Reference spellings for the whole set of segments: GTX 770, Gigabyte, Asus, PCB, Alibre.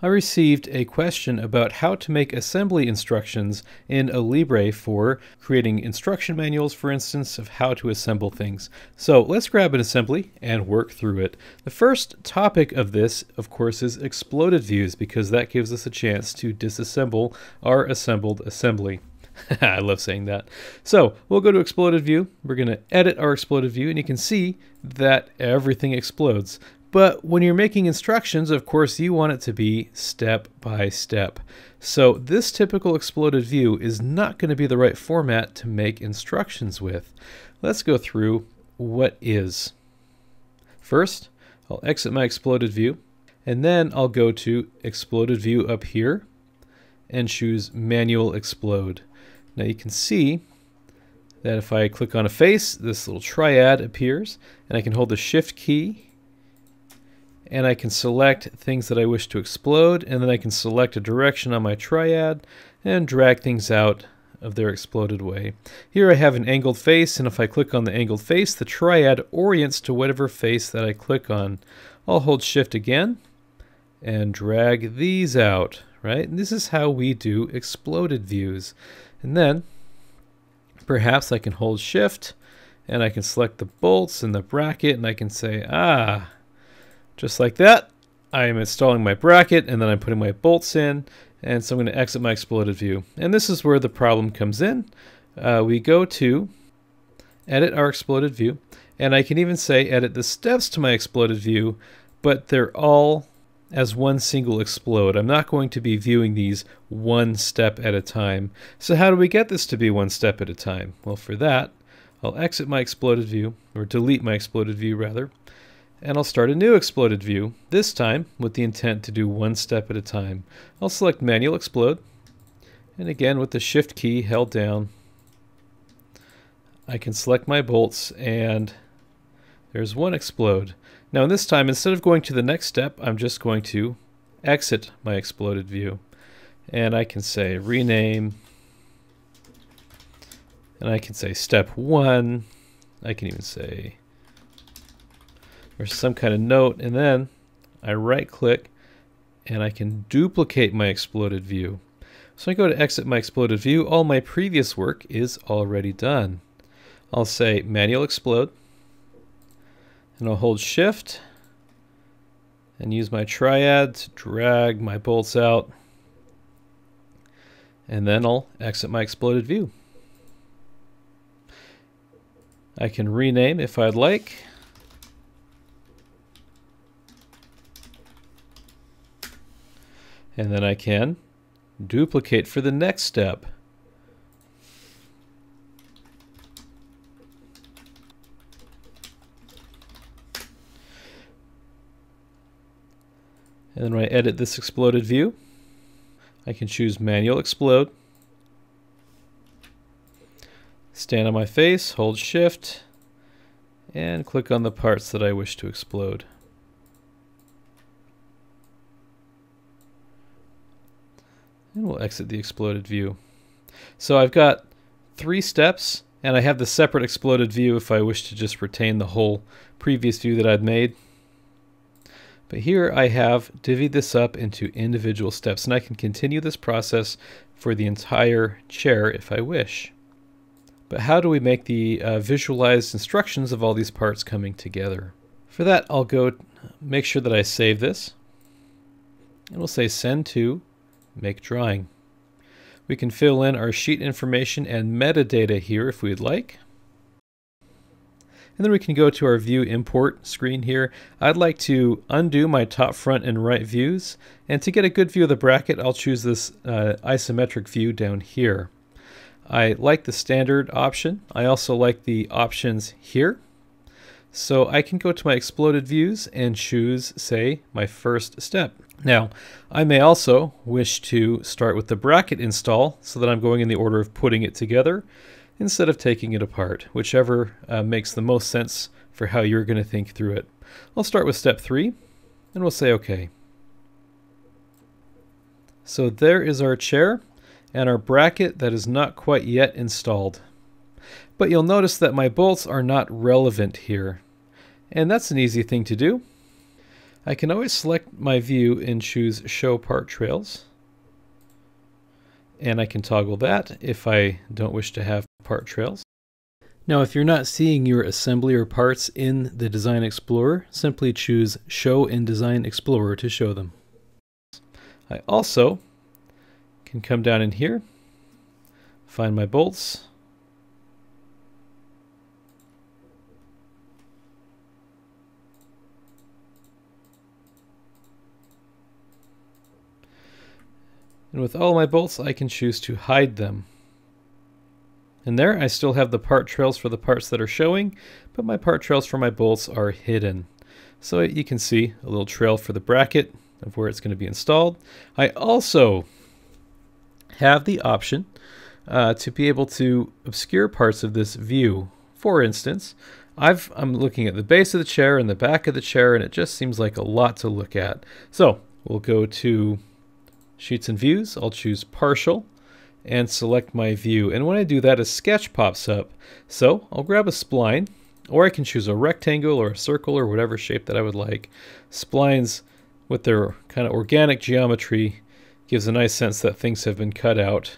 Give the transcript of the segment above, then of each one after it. I received a question about how to make assembly instructions in Alibre for creating instruction manuals, for instance, of how to assemble things. So let's grab an assembly and work through it. The first topic of this, of course, is exploded views, because that gives us a chance to disassemble our assembled assembly. I love saying that. So we'll go to exploded view. We're going to edit our exploded view, and you can see that everything explodes. But when you're making instructions, of course, you want it to be step by step. So this typical exploded view is not going to be the right format to make instructions with. Let's go through what is. First, I'll exit my exploded view, and then I'll go to exploded view up here and choose manual explode. Now you can see that if I click on a face, this little triad appears, and I can hold the shift key, and I can select things that I wish to explode, and then I can select a direction on my triad and drag things out of their exploded way. Here I have an angled face, and if I click on the angled face, the triad orients to whatever face that I click on. I'll hold shift again and drag these out, right? And this is how we do exploded views. And then perhaps I can hold shift and I can select the bolts and the bracket, and I can say, just like that, I am installing my bracket, and then I'm putting my bolts in, and so I'm going to exit my exploded view. And this is where the problem comes in. We go to edit our exploded view, and I can even say edit the steps to my exploded view, but they're all as one single explode. I'm not going to be viewing these one step at a time. So how do we get this to be one step at a time? Well, for that, I'll exit my exploded view, or delete my exploded view rather, and I'll start a new exploded view, this time with the intent to do one step at a time. I'll select manual explode, and again with the shift key held down, I can select my bolts, and there's one explode. Now this time, instead of going to the next step, I'm just going to exit my exploded view, and I can say rename, and I can say step one, I can even say, or some kind of note, and then I right click and I can duplicate my exploded view. So I go to exit my exploded view, all my previous work is already done. I'll say manual explode, and I'll hold shift and use my triad to drag my bolts out, and then I'll exit my exploded view. I can rename if I'd like. And then I can duplicate for the next step. And then when I edit this exploded view, I can choose manual explode, stand on my face, hold shift, and click on the parts that I wish to explode. And we'll exit the exploded view. So I've got three steps, and I have the separate exploded view if I wish to just retain the whole previous view that I'd made. But here I have divvied this up into individual steps, and I can continue this process for the entire chair if I wish. But how do we make the visualized instructions of all these parts coming together? For that, I'll go make sure that I save this, and we'll say send to make drawing. We can fill in our sheet information and metadata here if we'd like. And then we can go to our view import screen here. I'd like to undo my top, front, and right views. And to get a good view of the bracket, I'll choose this isometric view down here. I like the standard option. I also like the options here. So I can go to my exploded views and choose, say, my first step. Now, I may also wish to start with the bracket install so that I'm going in the order of putting it together instead of taking it apart, whichever makes the most sense for how you're going to think through it. I'll start with step 3, and we'll say OK. So there is our chair and our bracket that is not quite yet installed. But you'll notice that my bolts are not relevant here, and that's an easy thing to do. I can always select my view and choose Show Part Trails. And I can toggle that if I don't wish to have part trails. Now, if you're not seeing your assembly or parts in the Design Explorer, simply choose Show in Design Explorer to show them. I also can come down in here, find my bolts, and with all my bolts I can choose to hide them. And there I still have the part trails for the parts that are showing, but my part trails for my bolts are hidden. So you can see a little trail for the bracket of where it's going to be installed. I also have the option to be able to obscure parts of this view. For instance, I'm looking at the base of the chair and the back of the chair, and it just seems like a lot to look at. So we'll go to Sheets and Views. I'll choose Partial and select my view. And when I do that, a sketch pops up. So I'll grab a spline, or I can choose a rectangle or a circle or whatever shape that I would like. Splines, with their kind of organic geometry, gives a nice sense that things have been cut out.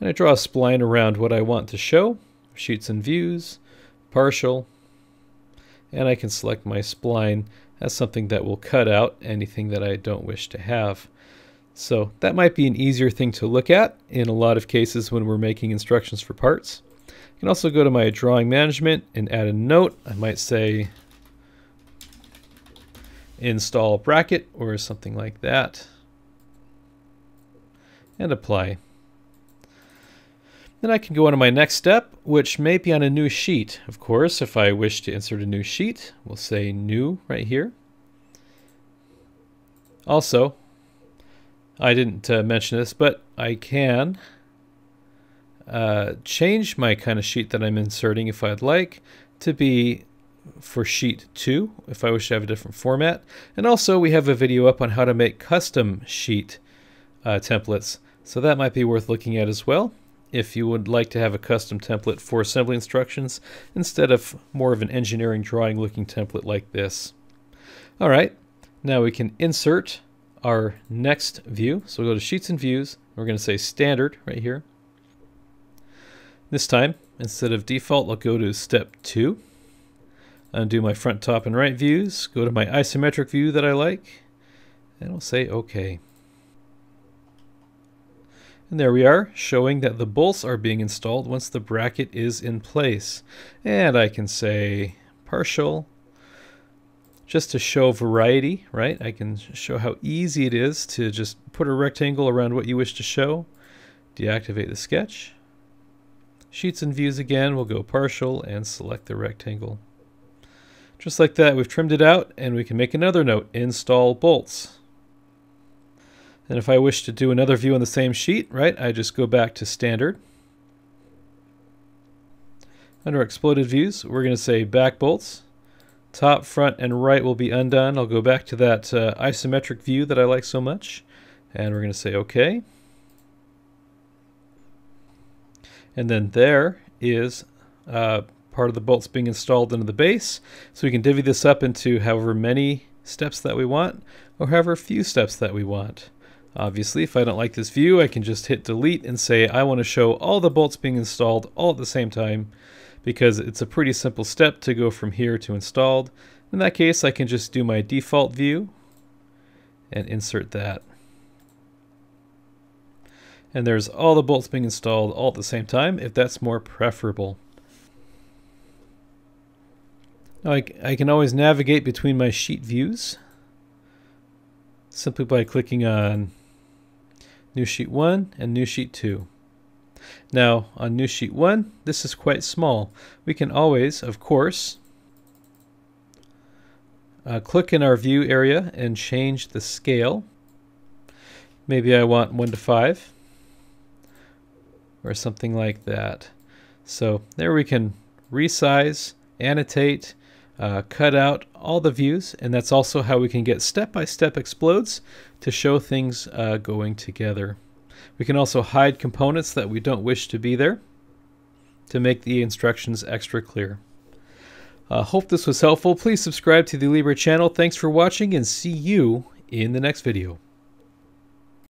And I draw a spline around what I want to show. Sheets and Views, Partial, and I can select my spline as something that will cut out anything that I don't wish to have. So that might be an easier thing to look at in a lot of cases when we're making instructions for parts. I can also go to my drawing management and add a note. I might say install bracket or something like that, and apply. Then I can go on to my next step, which may be on a new sheet. Of course, if I wish to insert a new sheet, we'll say new right here. Also, I didn't mention this, but I can change my kind of sheet that I'm inserting if I'd like to be for sheet 2 if I wish to have a different format. And also we have a video up on how to make custom sheet templates, so that might be worth looking at as well if you would like to have a custom template for assembly instructions instead of more of an engineering drawing looking template like this. Alright, now we can insert our next view. So we'll go to Sheets and Views. We're going to say Standard right here. This time, instead of Default, I'll go to Step 2. Undo my front, top, and right views. Go to my isometric view that I like, and we'll say OK. And there we are, showing that the bolts are being installed once the bracket is in place. And I can say Partial, just to show variety, right? I can show how easy it is to just put a rectangle around what you wish to show. Deactivate the sketch. Sheets and Views again, we'll go Partial and select the rectangle. Just like that, we've trimmed it out, and we can make another note, install bolts. And if I wish to do another view on the same sheet, right, I just go back to Standard. Under Exploded Views, we're going to say back bolts. Top, front, and right will be undone. I'll go back to that isometric view that I like so much, and we're going to say OK. And then there is part of the bolts being installed into the base. So we can divvy this up into however many steps that we want, or however few steps that we want. Obviously, if I don't like this view, I can just hit delete and say I want to show all the bolts being installed all at the same time, because it's a pretty simple step to go from here to installed. In that case, I can just do my default view and insert that. And there's all the bolts being installed all at the same time, if that's more preferable. Now I can always navigate between my sheet views simply by clicking on New Sheet 1 and New Sheet 2. Now, on New Sheet 1, this is quite small. We can always, of course, click in our view area and change the scale. Maybe I want 1 to 5 or something like that. So there we can resize, annotate, cut out all the views, and that's also how we can get step-by-step explodes to show things going together. We can also hide components that we don't wish to be there to make the instructions extra clear. Hope this was helpful. Please subscribe to the Alibre channel. Thanks for watching, and see you in the next video.